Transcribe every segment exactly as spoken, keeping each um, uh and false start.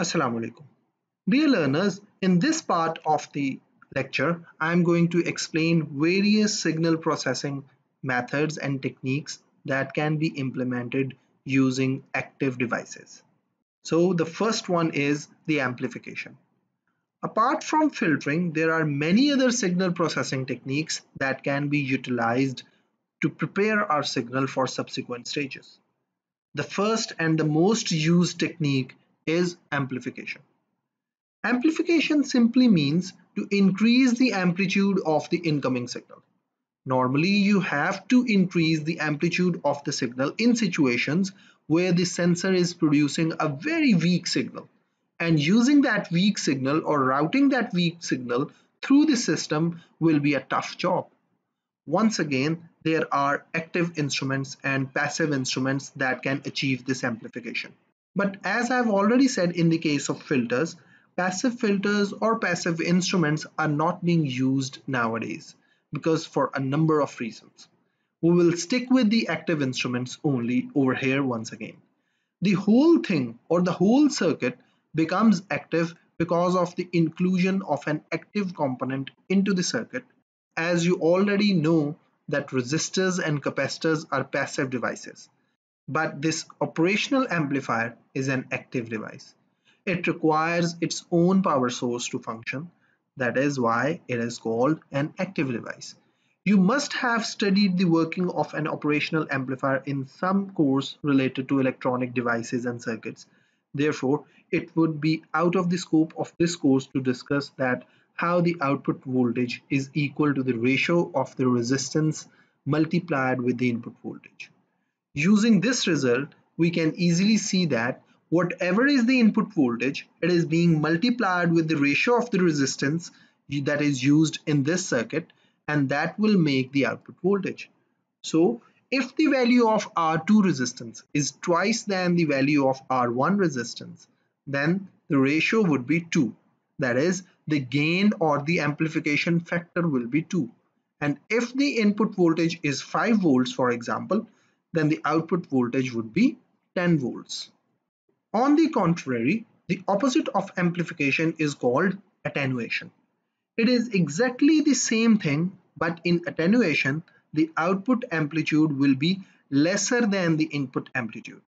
Assalamu alaikum. Dear learners, in this part of the lecture, I am going to explain various signal processing methods and techniques that can be implemented using active devices. So the first one is the amplification. Apart from filtering, there are many other signal processing techniques that can be utilized to prepare our signal for subsequent stages. The first and the most used technique is amplification. Amplification simply means to increase the amplitude of the incoming signal. Normally, you have to increase the amplitude of the signal in situations where the sensor is producing a very weak signal, and using that weak signal or routing that weak signal through the system will be a tough job. Once again, there are active instruments and passive instruments that can achieve this amplification. But as I've already said in the case of filters, passive filters or passive instruments are not being used nowadays because for a number of reasons. We will stick with the active instruments only over here once again. The whole thing or the whole circuit becomes active because of the inclusion of an active component into the circuit. As you already know that resistors and capacitors are passive devices, but this operational amplifier is an active device. It requires its own power source to function. That is why it is called an active device. You must have studied the working of an operational amplifier in some course related to electronic devices and circuits. Therefore, it would be out of the scope of this course to discuss that how the output voltage is equal to the ratio of the resistance multiplied with the input voltage. Using this result, we can easily see that whatever is the input voltage, it is being multiplied with the ratio of the resistance that is used in this circuit, and that will make the output voltage. So if the value of R two resistance is twice than the value of R one resistance, then the ratio would be two. That is, the gain or the amplification factor will be two. And if the input voltage is five volts, for example, then the output voltage would be ten volts. On the contrary, the opposite of amplification is called attenuation. It is exactly the same thing, but in attenuation, the output amplitude will be lesser than the input amplitude.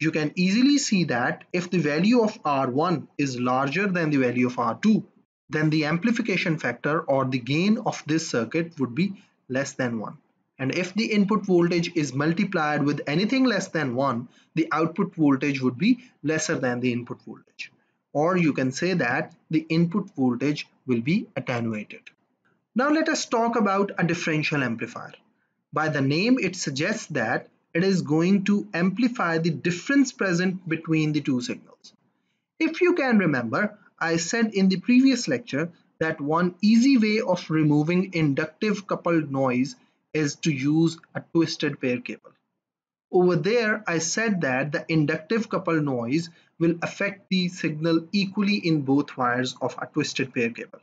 You can easily see that if the value of R one is larger than the value of R two, then the amplification factor or the gain of this circuit would be less than one. And if the input voltage is multiplied with anything less than one, the output voltage would be lesser than the input voltage. Or you can say that the input voltage will be attenuated. Now let us talk about a differential amplifier. By the name, it suggests that it is going to amplify the difference present between the two signals. If you can remember, I said in the previous lecture that one easy way of removing inductive coupled noise is to use a twisted pair cable. Over there, I said that the inductive coupled noise will affect the signal equally in both wires of a twisted pair cable.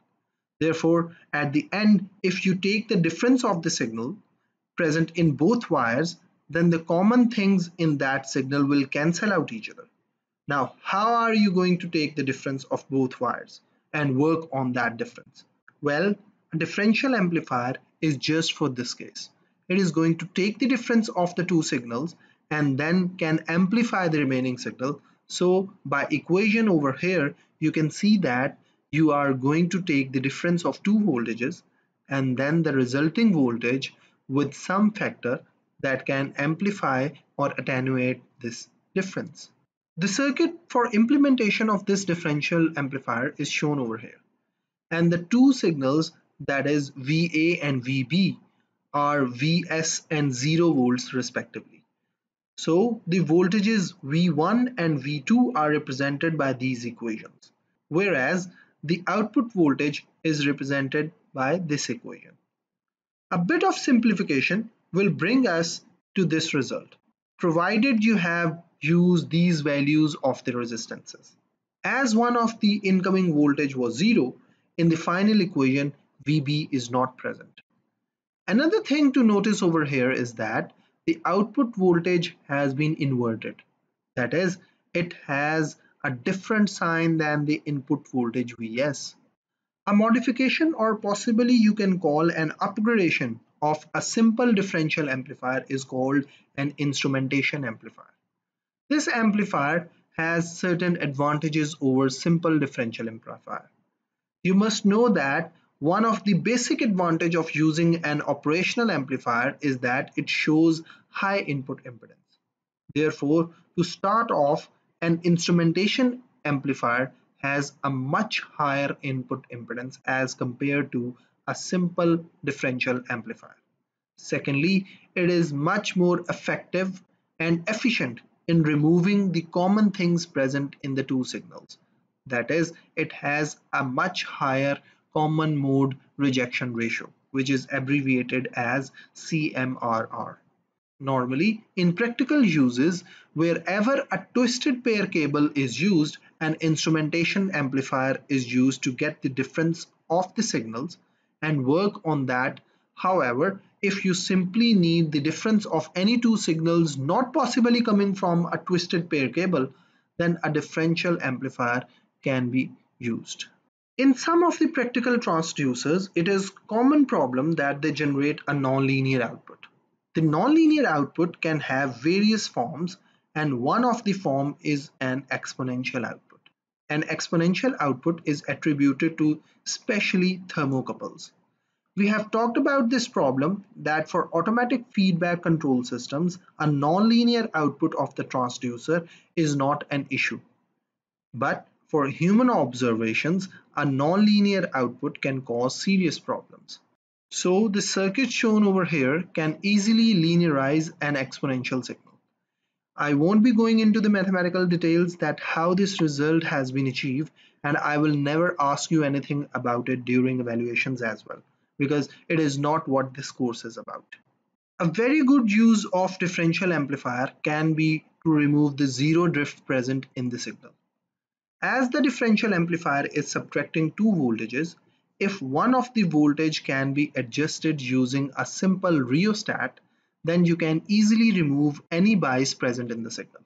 Therefore, at the end, if you take the difference of the signal present in both wires, then the common things in that signal will cancel out each other. Now, how are you going to take the difference of both wires and work on that difference? Well, a differential amplifier is just for this case. It is going to take the difference of the two signals and then can amplify the remaining signal. So by equation over here, you can see that you are going to take the difference of two voltages and then the resulting voltage with some factor that can amplify or attenuate this difference. The circuit for implementation of this differential amplifier is shown over here. And the two signals, that is V A and V B, are V S and zero volts respectively. So the voltages V one and V two are represented by these equations, whereas the output voltage is represented by this equation. A bit of simplification will bring us to this result, provided you have used these values of the resistances. As one of the incoming voltage was zero, in the final equation, V B is not present. Another thing to notice over here is that the output voltage has been inverted. That is, it has a different sign than the input voltage V S. A modification, or possibly you can call an upgradation, of a simple differential amplifier is called an instrumentation amplifier. This amplifier has certain advantages over simple differential amplifier. You must know that one of the basic advantage of using an operational amplifier is that it shows high input impedance. Therefore, to start off, an instrumentation amplifier has a much higher input impedance as compared to a simple differential amplifier. Secondly, it is much more effective and efficient in removing the common things present in the two signals. That is, it has a much higher common mode rejection ratio, which is abbreviated as C M R R. Normally, in practical uses, wherever a twisted pair cable is used, an instrumentation amplifier is used to get the difference of the signals and work on that. However, if you simply need the difference of any two signals not possibly coming from a twisted pair cable, then a differential amplifier can be used. In some of the practical transducers, it is a common problem that they generate a nonlinear output. The nonlinear output can have various forms, and one of the form is an exponential output. An exponential output is attributed to specially thermocouples. We have talked about this problem that for automatic feedback control systems, a nonlinear output of the transducer is not an issue. But for human observations, a nonlinear output can cause serious problems. So the circuit shown over here can easily linearize an exponential signal. I won't be going into the mathematical details that how this result has been achieved, and I will never ask you anything about it during evaluations as well, because it is not what this course is about. A very good use of differential amplifier can be to remove the zero drift present in the signal. As the differential amplifier is subtracting two voltages, if one of the voltage can be adjusted using a simple rheostat, then you can easily remove any bias present in the signal.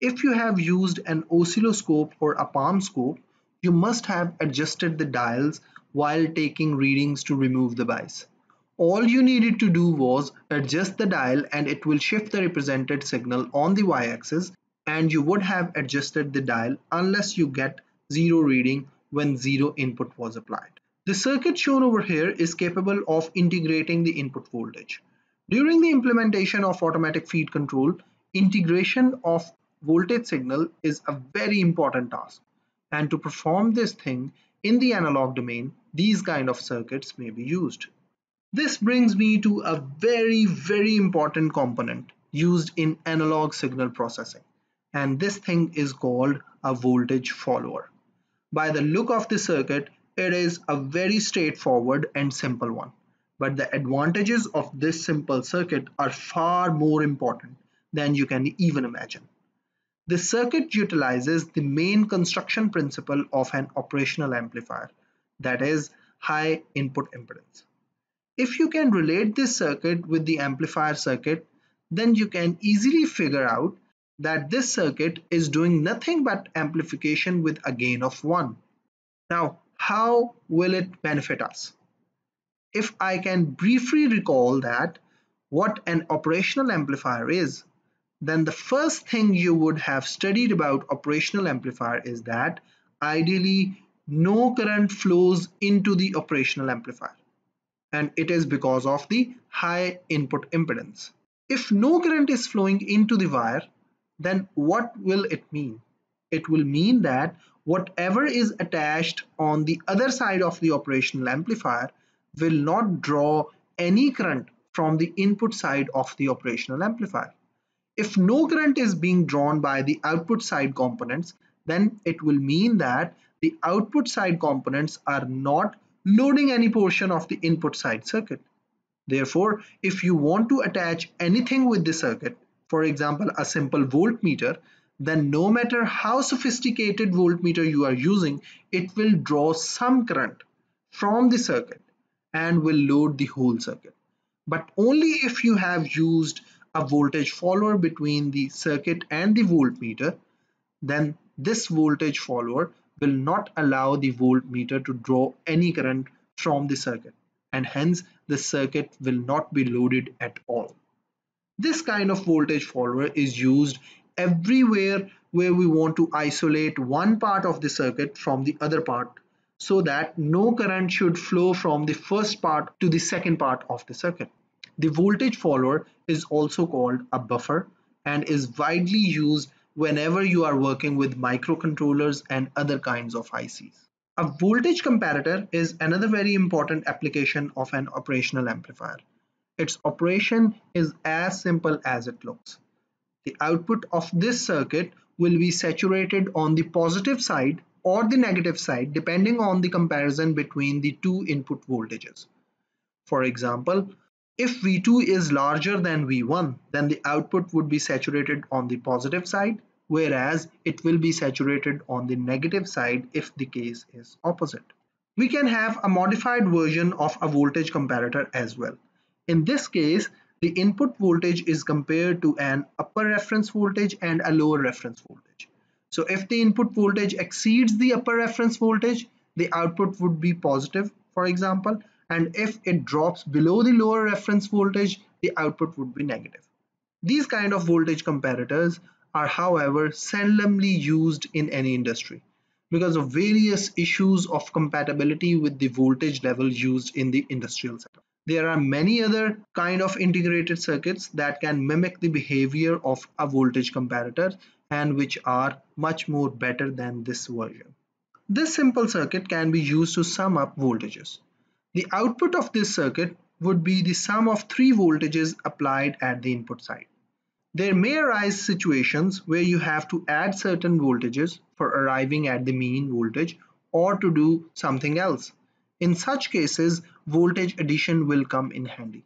If you have used an oscilloscope or a palm scope, you must have adjusted the dials while taking readings to remove the bias. All you needed to do was adjust the dial and it will shift the represented signal on the y-axis, and you would have adjusted the dial unless you get zero reading when zero input was applied. The circuit shown over here is capable of integrating the input voltage. During the implementation of automatic feed control, integration of voltage signal is a very important task. And to perform this thing in the analog domain, these kind of circuits may be used. This brings me to a very, very important component used in analog signal processing. And this thing is called a voltage follower. By the look of the circuit, it is a very straightforward and simple one. But the advantages of this simple circuit are far more important than you can even imagine. The circuit utilizes the main construction principle of an operational amplifier, that is, high input impedance. If you can relate this circuit with the amplifier circuit, then you can easily figure out that this circuit is doing nothing but amplification with a gain of one. Now, how will it benefit us? If I can briefly recall that what an operational amplifier is, then the first thing you would have studied about operational amplifier is that ideally no current flows into the operational amplifier, and it is because of the high input impedance. If no current is flowing into the wire, then what will it mean? It will mean that whatever is attached on the other side of the operational amplifier will not draw any current from the input side of the operational amplifier. If no current is being drawn by the output side components, then it will mean that the output side components are not loading any portion of the input side circuit. Therefore, if you want to attach anything with the circuit, for example a simple voltmeter, then no matter how sophisticated voltmeter you are using, it will draw some current from the circuit and will load the whole circuit. But only if you have used a voltage follower between the circuit and the voltmeter, then this voltage follower will not allow the voltmeter to draw any current from the circuit, and hence the circuit will not be loaded at all. This kind of voltage follower is used everywhere where we want to isolate one part of the circuit from the other part, so that no current should flow from the first part to the second part of the circuit. The voltage follower is also called a buffer and is widely used whenever you are working with microcontrollers and other kinds of I Cs. A voltage comparator is another very important application of an operational amplifier. Its operation is as simple as it looks. The output of this circuit will be saturated on the positive side or the negative side depending on the comparison between the two input voltages. For example, if V two is larger than V one, then the output would be saturated on the positive side, whereas it will be saturated on the negative side if the case is opposite. We can have a modified version of a voltage comparator as well. In this case, the input voltage is compared to an upper reference voltage and a lower reference voltage. So if the input voltage exceeds the upper reference voltage, the output would be positive, for example, and if it drops below the lower reference voltage, the output would be negative. These kind of voltage comparators are, however, seldomly used in any industry because of various issues of compatibility with the voltage level used in the industrial setup. There are many other kind of integrated circuits that can mimic the behavior of a voltage comparator and which are much more better than this version. This simple circuit can be used to sum up voltages. The output of this circuit would be the sum of three voltages applied at the input side. There may arise situations where you have to add certain voltages for arriving at the mean voltage or to do something else. In such cases, voltage addition will come in handy.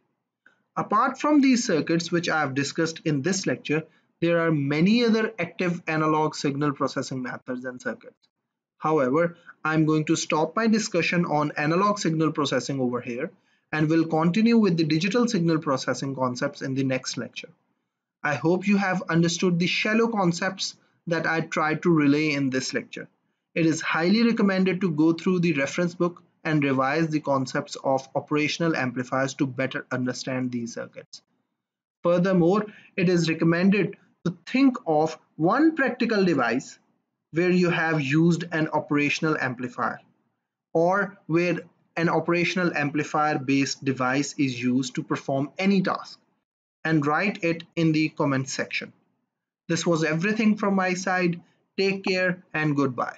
Apart from these circuits which I have discussed in this lecture, there are many other active analog signal processing methods and circuits. However, I'm going to stop my discussion on analog signal processing over here and will continue with the digital signal processing concepts in the next lecture. I hope you have understood the shallow concepts that I tried to relay in this lecture. It is highly recommended to go through the reference book and revise the concepts of operational amplifiers to better understand these circuits. Furthermore, it is recommended to think of one practical device where you have used an operational amplifier or where an operational amplifier based device is used to perform any task, and write it in the comment section. This was everything from my side. Take care and goodbye.